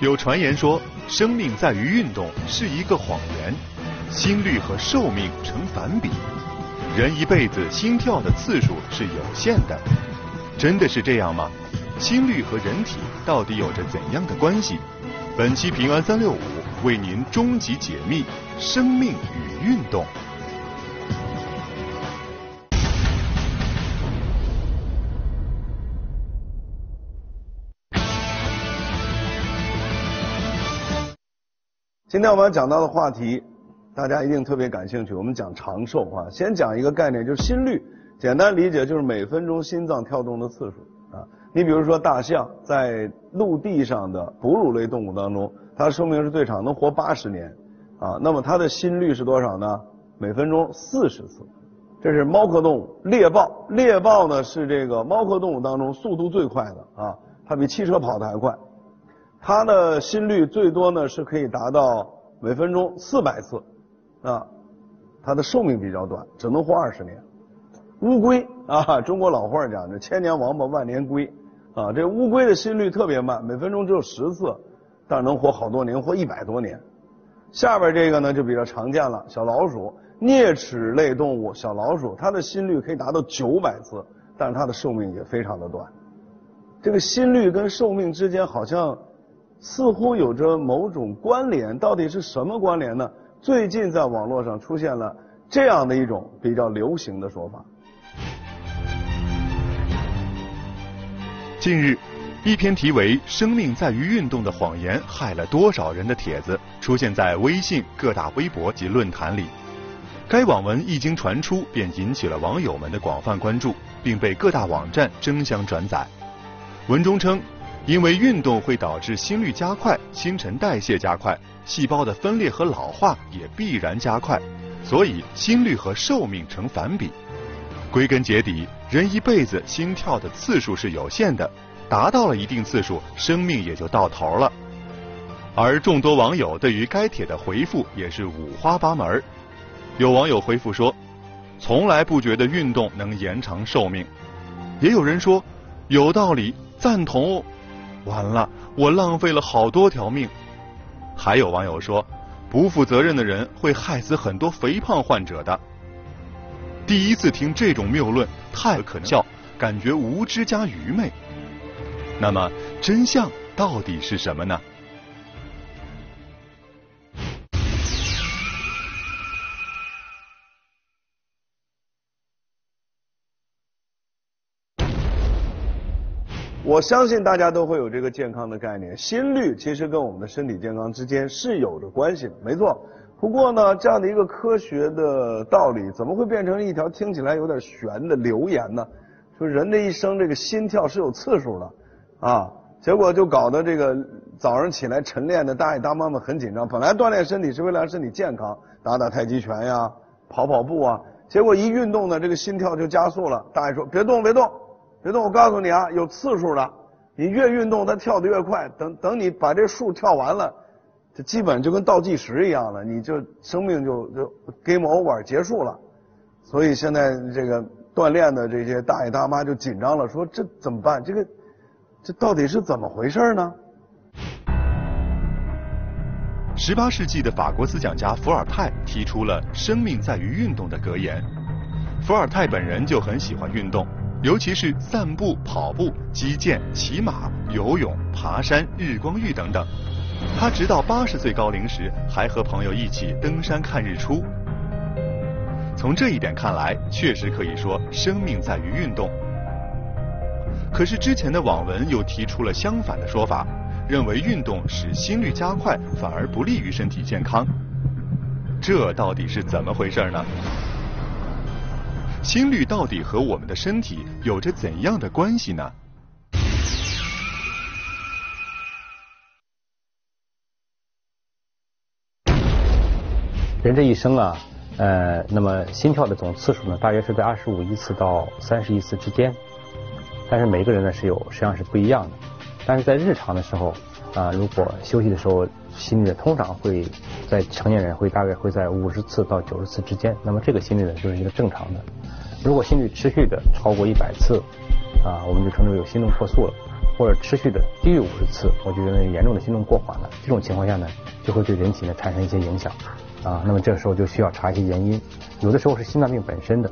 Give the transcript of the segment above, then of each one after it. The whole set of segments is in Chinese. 有传言说，生命在于运动是一个谎言，心率和寿命成反比。人一辈子心跳的次数是有限的，真的是这样吗？心率和人体到底有着怎样的关系？本期平安365为您终极解密生命与运动。今天我们要讲到的话题，大家一定特别感兴趣。我们讲长寿啊，先讲一个概念，就是心率。简单理解就是每分钟心脏跳动的次数啊。你比如说大象，在陆地上的哺乳类动物当中，它的寿命是最长，能活80年啊。那么它的心率是多少呢？每分钟40次。这是猫科动物，猎豹。猎豹呢是这个猫科动物当中速度最快的啊，它比汽车跑得还快。它的心率最多呢是可以达到每分钟400次啊，它的寿命比较短，只能活20年。乌龟啊，中国老话讲这千年王八万年龟啊，这乌龟的心率特别慢，每分钟只有10次，但是能活好多年，活100多年。下边这个呢就比较常见了，小老鼠，啮齿类动物小老鼠，它的心率可以达到900次，但是它的寿命也非常的短。这个心率跟寿命之间好像似乎有着某种关联，到底是什么关联呢？最近在网络上出现了这样的一种比较流行的说法。近日，一篇题为《生命在于运动的谎言害了多少人》的帖子出现在微信、各大微博及论坛里。该网文一经传出，便引起了网友们的广泛关注，并被各大网站争相转载。文中称，因为运动会导致心率加快、新陈代谢加快，细胞的分裂和老化也必然加快，所以心率和寿命成反比。归根结底，人一辈子心跳的次数是有限的，达到了一定次数，生命也就到头了。而众多网友对于该帖的回复也是五花八门。有网友回复说，从来不觉得运动能延长寿命。也有人说，有道理，赞同哦。完了，我浪费了好多条命。还有网友说，不负责任的人会害死很多肥胖患者的。第一次听这种谬论，太可笑，感觉无知加愚昧。那么真相到底是什么呢？我相信大家都会有这个健康的概念，心率其实跟我们的身体健康之间是有着关系的，没错。不过呢，这样的一个科学的道理，怎么会变成一条听起来有点悬的流言呢？说人的一生这个心跳是有次数的，啊，结果就搞得这个早上起来晨练的大爷大妈们很紧张，本来锻炼身体是为了让身体健康，打打太极拳呀，跑跑步啊，结果一运动呢，这个心跳就加速了。大爷说别动别动。别动，我告诉你啊，有次数了，你越运动它跳得越快，等你把这数跳完了，这基本就跟倒计时一样了，你就生命就 game over 结束了。所以现在这个锻炼的这些大爷大妈就紧张了，说这怎么办，这到底是怎么回事呢？18世纪的法国思想家伏尔泰提出了生命在于运动的格言。伏尔泰本人就很喜欢运动，尤其是散步、跑步、击剑、骑马、游泳、爬山、日光浴等等。他直到80岁高龄时，还和朋友一起登山看日出。从这一点看来，确实可以说生命在于运动。可是之前的网文又提出了相反的说法，认为运动使心率加快，反而不利于身体健康。这到底是怎么回事呢？心率到底和我们的身体有着怎样的关系呢？人这一生啊，那么心跳的总次数呢，大约是在25亿次到31次之间。但是每个人呢实际上是不一样的。但是在日常的时候啊、如果休息的时候，心率通常会在成年人大概会在50次到90次之间。那么这个心率呢就是一个正常的。如果心率持续的超过100次，啊，我们就称之为有心动过速了，或者持续的低于50次，我就认为严重的心动过缓了。这种情况下呢，就会对人体呢产生一些影响啊。那么这时候就需要查一些原因，有的时候是心脏病本身的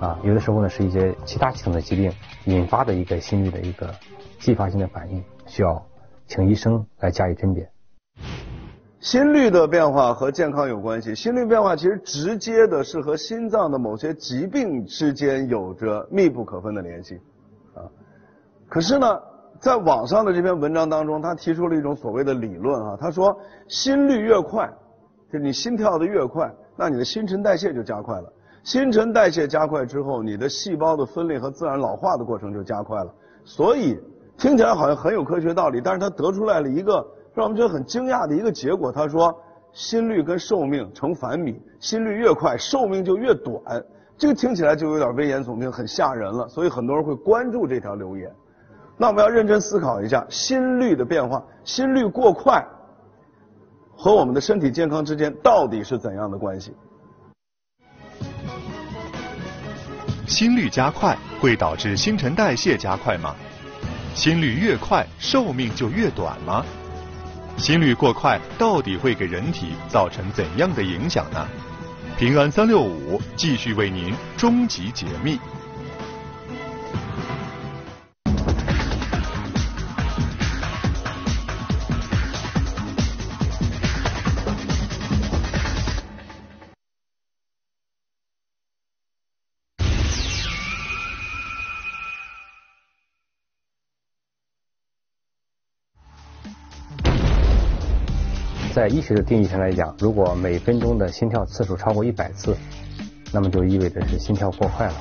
啊，有的时候呢是一些其他系统的疾病引发的一个心律的一个继发性的反应，需要请医生来加以甄别。心率的变化和健康有关系，心率变化其实直接的是和心脏的某些疾病之间有着密不可分的联系啊。可是呢，在网上的这篇文章当中，他提出了一种所谓的理论啊，他说心率越快，就是你心跳的越快，那你的新陈代谢就加快了，新陈代谢加快之后，你的细胞的分裂和自然老化的过程就加快了。所以听起来好像很有科学道理，但是他得出来了一个让我们觉得很惊讶的一个结果，他说心率跟寿命成反比，心率越快寿命就越短，这个听起来就有点危言耸听，很吓人了，所以很多人会关注这条留言。那我们要认真思考一下心率的变化，心率过快和我们的身体健康之间到底是怎样的关系？心率加快会导致新陈代谢加快吗？心率越快寿命就越短吗？心率过快到底会给人体造成怎样的影响呢？平安365继续为您终极解密。在医学的定义上来讲，如果每分钟的心跳次数超过100次，那么就意味着是心跳过快了。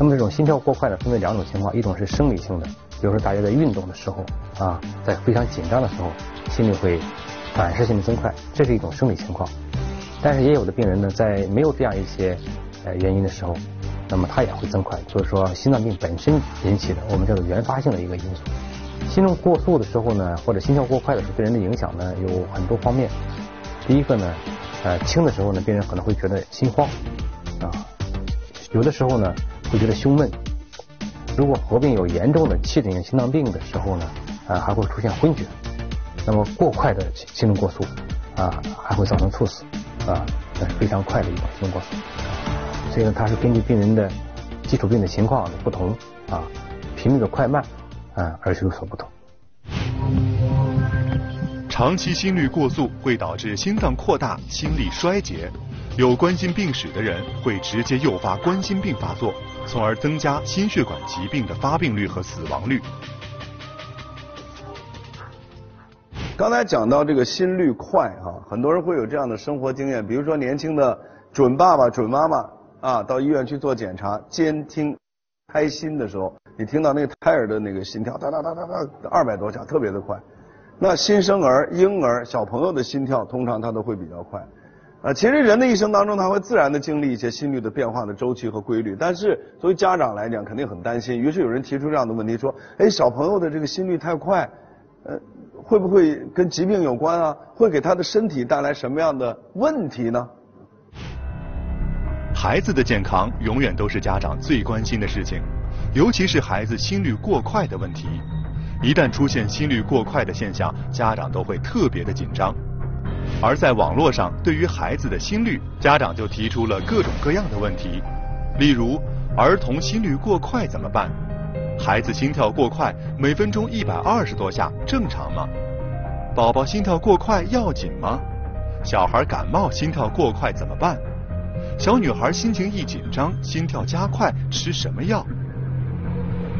那么这种心跳过快呢，分为两种情况，一种是生理性的，比如说大家在运动的时候啊，在非常紧张的时候，心率会反射性的增快，这是一种生理情况。但是也有的病人呢，在没有这样一些原因的时候，那么它也会增快，就是说心脏病本身引起的，我们叫做原发性的一个因素。心动过速的时候呢，或者心跳过快的时候，对人的影响呢有很多方面。第一个呢，轻的时候呢，病人可能会觉得心慌啊，有的时候呢会觉得胸闷。如果合并有严重的器质性心脏病的时候呢，还会出现昏厥。那么过快的心动过速啊，还会造成猝死啊，那是非常快的一种心动过速。所以呢，它是根据病人的基础病的情况的不同啊，频率的快慢。而有所不同。长期心率过速会导致心脏扩大、心力衰竭，有冠心病史的人会直接诱发冠心病发作，从而增加心血管疾病的发病率和死亡率。刚才讲到这个心率快啊，很多人会有这样的生活经验，比如说年轻的准爸爸、准妈妈啊，到医院去做检查，监听胎心的时候。你听到那个胎儿的那个心跳哒哒哒哒哒200多下，特别的快。那新生儿、婴儿、小朋友的心跳，通常它都会比较快。其实人的一生当中，他会自然的经历一些心率的变化的周期和规律。但是作为家长来讲，肯定很担心。于是有人提出这样的问题说：“哎，小朋友的这个心率太快，会不会跟疾病有关啊？会给他的身体带来什么样的问题呢？”孩子的健康永远都是家长最关心的事情。尤其是孩子心率过快的问题，一旦出现心率过快的现象，家长都会特别的紧张。而在网络上，对于孩子的心率，家长就提出了各种各样的问题，例如儿童心率过快怎么办？孩子心跳过快，每分钟120多下正常吗？宝宝心跳过快要紧吗？小孩感冒心跳过快怎么办？小女孩心情一紧张，心跳加快，吃什么药？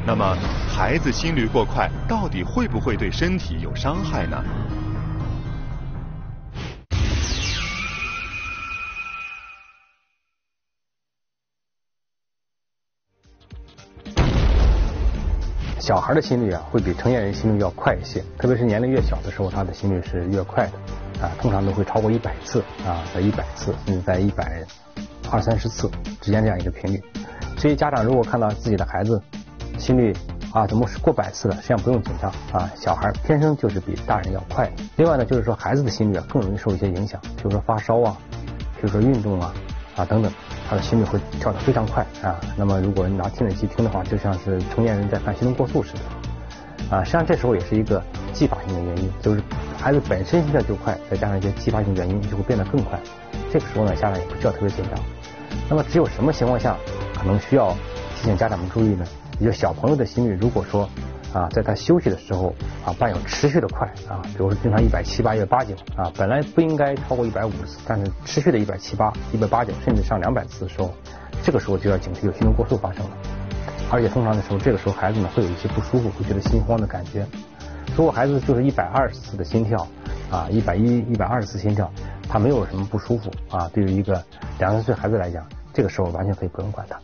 那么，孩子心率过快到底会不会对身体有伤害呢？小孩的心率啊，会比成年人心率要快一些，特别是年龄越小的时候，他的心率是越快的啊，通常都会超过100次啊，在100次，甚至在120、30次之间这样一个频率。所以家长如果看到自己的孩子，心率啊，怎么是过100次了？实际上不用紧张啊，小孩天生就是比大人要快。另外呢，就是说孩子的心率啊，更容易受一些影响，比如说发烧啊，比如说运动啊等等，他的心率会跳得非常快啊。那么如果拿听诊器听的话，就像是成年人在犯心动过速似的啊。实际上这时候也是一个继发性的原因，就是孩子本身心跳就快，再加上一些继发性原因，就会变得更快。这个时候呢，家长也不需要特别紧张。那么只有什么情况下可能需要提醒家长们注意呢？也就小朋友的心率，如果说啊，在他休息的时候啊，伴有持续的快啊，比如说经常178/180啊，本来不应该超过150次，但是持续的178、189，甚至上200次的时候，这个时候就要警惕有心动过速发生了。而且通常的时候，这个时候孩子呢会有一些不舒服，会觉得心慌的感觉。如果孩子就是120次的心跳啊，110、120次心跳，他没有什么不舒服啊，对于一个2、3岁孩子来讲，这个时候完全可以不用管他。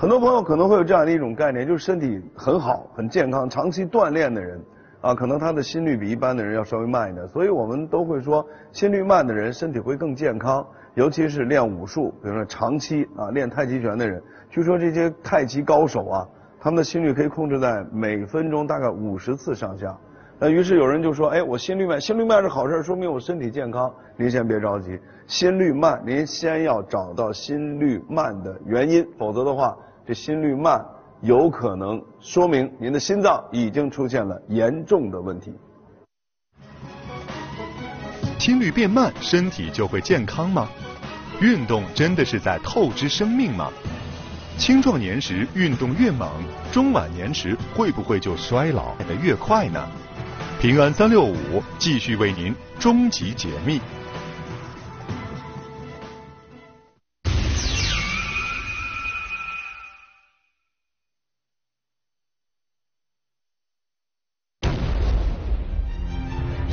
很多朋友可能会有这样的一种概念，就是身体很好、很健康、长期锻炼的人，啊，可能他的心率比一般的人要稍微慢一点。所以我们都会说，心率慢的人身体会更健康，尤其是练武术，比如说长期啊练太极拳的人，据说这些太极高手啊，他们的心率可以控制在每分钟大概50次上下。那于是有人就说，哎，我心率慢，心率慢是好事，说明我身体健康。您先别着急，心率慢，您先要找到心率慢的原因，否则的话。这心率慢有可能说明您的心脏已经出现了严重的问题。心率变慢，身体就会健康吗？运动真的是在透支生命吗？青壮年时运动越猛，中晚年时会不会就衰老得越快呢？平安365继续为您终极解密。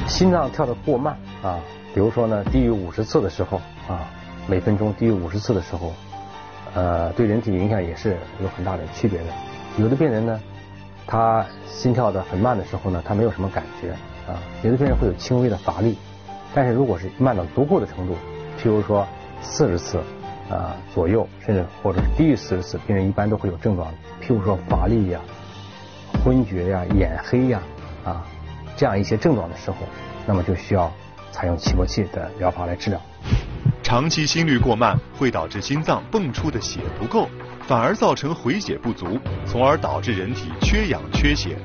心脏跳得过慢啊，比如说呢，低于50次的时候啊，每分钟低于50次的时候，对人体影响也是有很大的区别的。有的病人呢，他心跳得很慢的时候呢，他没有什么感觉啊，有的病人会有轻微的乏力，但是如果是慢到足够的程度，譬如说40次啊左右，甚至或者低于40次，病人一般都会有症状，譬如说乏力呀、昏厥呀、眼黑呀啊。这样一些症状的时候，那么就需要采用起搏器的疗法来治疗。长期心率过慢会导致心脏泵出的血不够，反而造成回血不足，从而导致人体缺氧缺血，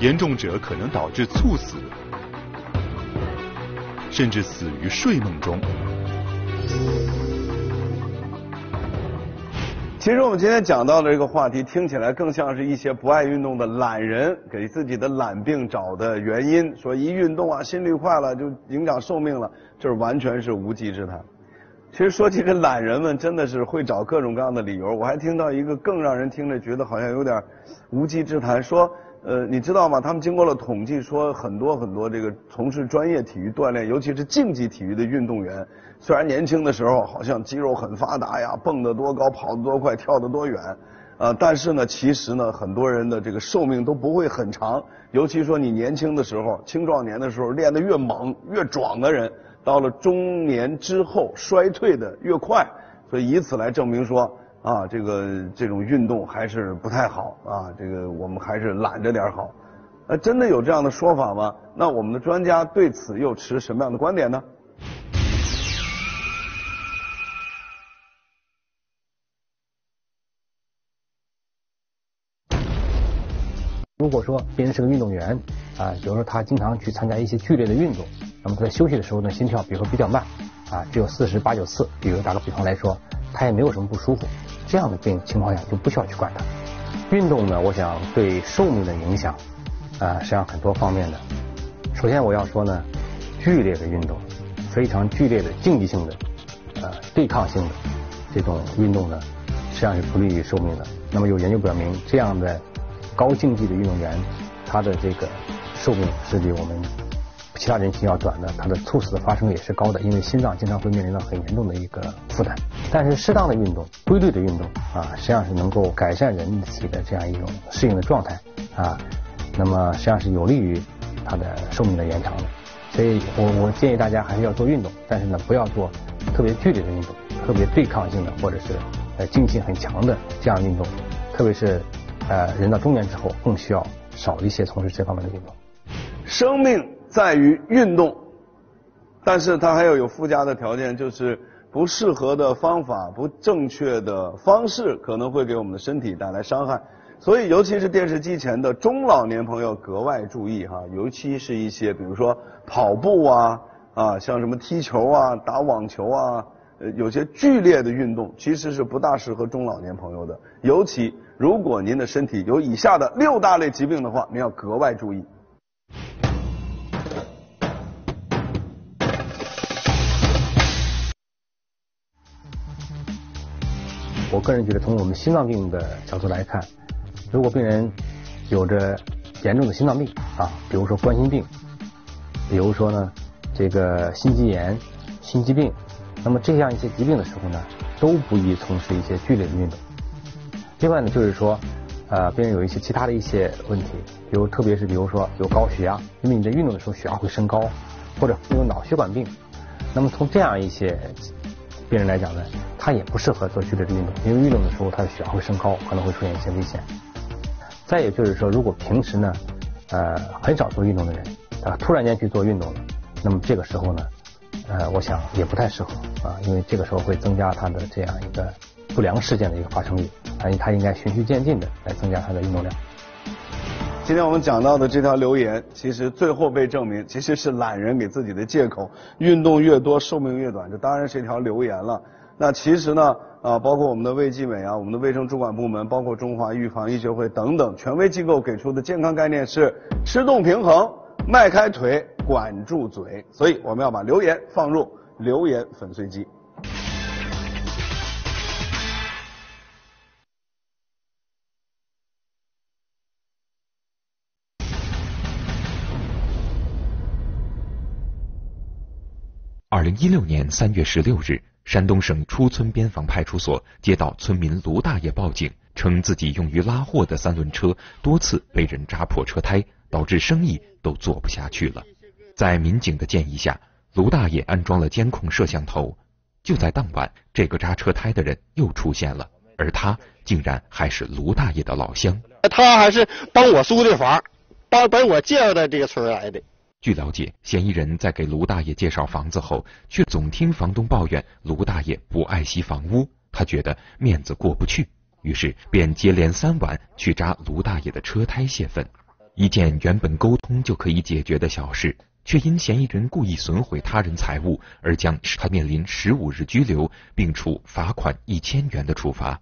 严重者可能导致猝死，甚至死于睡梦中。其实我们今天讲到的这个话题，听起来更像是一些不爱运动的懒人给自己的懒病找的原因，说一运动啊，心率快了就影响寿命了，这完全是无稽之谈。其实说起这懒人们，真的是会找各种各样的理由。我还听到一个更让人听着觉得好像有点无稽之谈，说你知道吗？他们经过了统计，说很多这个从事专业体育锻炼，尤其是竞技体育的运动员，虽然年轻的时候好像肌肉很发达呀，蹦得多高，跑得多快，跳得多远，但是呢，其实呢，很多人的这个寿命都不会很长。尤其说你年轻的时候，青壮年的时候练得越猛越壮的人，到了中年之后衰退的越快。所以以此来证明说。啊，这种运动还是不太好啊，这个我们还是懒着点好。真的有这样的说法吗？那我们的专家对此又持什么样的观点呢？如果说别人是个运动员啊，比如说他经常去参加一些剧烈的运动，那么他在休息的时候呢，心跳比如说比较慢啊，只有40、89次，比如打个比方来说，他也没有什么不舒服。这样的病情况下就不需要去管它。运动呢，我想对寿命的影响啊，实际上很多方面的。首先我要说呢，剧烈的运动，非常剧烈的竞技性的、对抗性的这种运动呢，实际上是不利于寿命的。那么有研究表明，这样的高竞技的运动员，他的这个寿命是比我们其他人群要短的，他的猝死的发生也是高的，因为心脏经常会面临到很严重的一个负担。但是适当的运动、规律的运动啊，实际上是能够改善人体的这样一种适应的状态啊，那么实际上是有利于它的寿命的延长的。所以我建议大家还是要做运动，但是呢，不要做特别剧烈的运动、特别对抗性的或者是竞技很强的这样运动，特别是人到中年之后，更需要少一些从事这方面的运动。生命在于运动，但是它还有附加的条件，就是不适合的方法、不正确的方式，可能会给我们的身体带来伤害。所以，尤其是电视机前的中老年朋友格外注意哈，尤其是一些比如说跑步啊，像什么踢球啊、打网球啊，有些剧烈的运动其实是不大适合中老年朋友的。尤其如果您的身体有以下的6大类疾病的话，您要格外注意。 我个人觉得，从我们心脏病的角度来看，如果病人有着严重的心脏病啊，比如说冠心病，比如说呢这个心肌炎、心肌病，那么这样一些疾病的时候呢，都不宜从事一些剧烈的运动。另外呢，就是说，病人有一些其他的一些问题，特别是有高血压，因为你在运动的时候血压会升高，或者有脑血管病，那么从这样一些。 病人来讲呢，他也不适合做剧烈的运动，因为运动的时候他的血压会升高，可能会出现一些危险。再也就是说，如果平时呢，很少做运动的人，他突然间去做运动了，那么这个时候呢，我想也不太适合啊，因为这个时候会增加他的这样一个不良事件的一个发生率，他应该循序渐进的来增加他的运动量。今天我们讲到的这条留言，其实最后被证明其实是懒人给自己的借口。运动越多，寿命越短，这当然是一条留言了。那其实呢，包括我们的卫计委啊，我们的卫生主管部门，包括中华预防医学会等等权威机构给出的健康概念是：吃动平衡，迈开腿，管住嘴。所以我们要把留言放入留言粉碎机。 2016年3月16日，山东省初村边防派出所接到村民卢大爷报警，称自己用于拉货的3轮车多次被人扎破车胎，导致生意都做不下去了。在民警的建议下，卢大爷安装了监控摄像头。就在当晚，这个扎车胎的人又出现了，而他竟然还是卢大爷的老乡。他还是帮我租的房，帮我介绍到这个村来的。 据了解，嫌疑人在给卢大爷介绍房子后，却总听房东抱怨卢大爷不爱惜房屋，他觉得面子过不去，于是便接连3晚去扎卢大爷的车胎泄愤。一件原本沟通就可以解决的小事，却因嫌疑人故意损毁他人财物而将他面临15日拘留，并处罚款1000元的处罚。